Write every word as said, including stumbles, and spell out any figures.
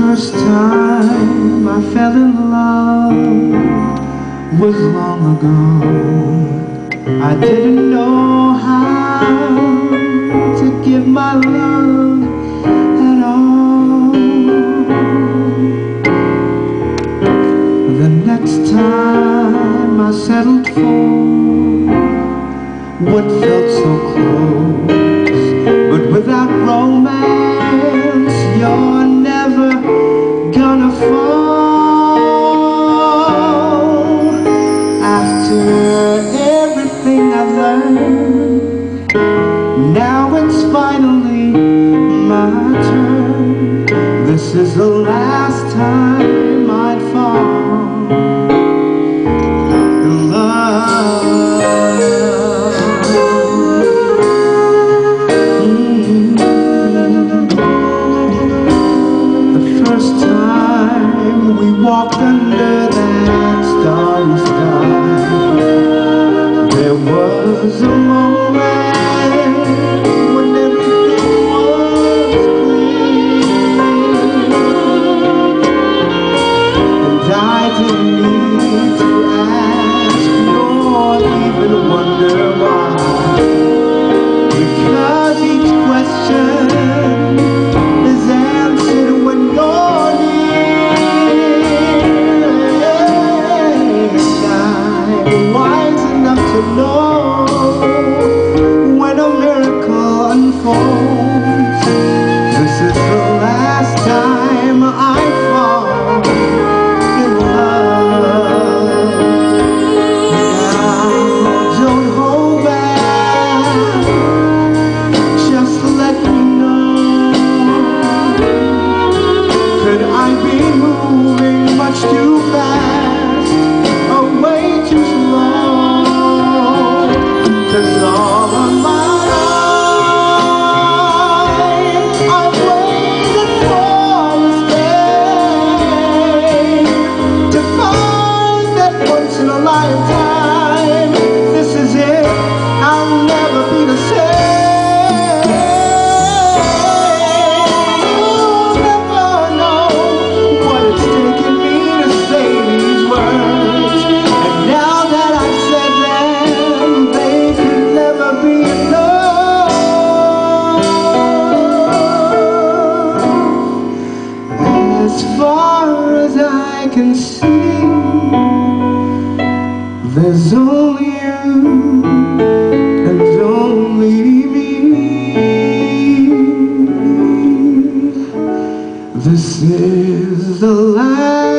first time I fell in love was long ago. I didn't know how to give my love at all. The next time I settled for what felt so close, but without romance, you're now it's finally my turn. This is the last time I'd fall in love. Mm-hmm. The first time we walked under that starry sky, there was a moment too fast, or way too slow, 'cause all of my life I've waited for this day to find that once in a lifetime. This is it, I'll never be the same. Can see there's only you and only me. This is the last.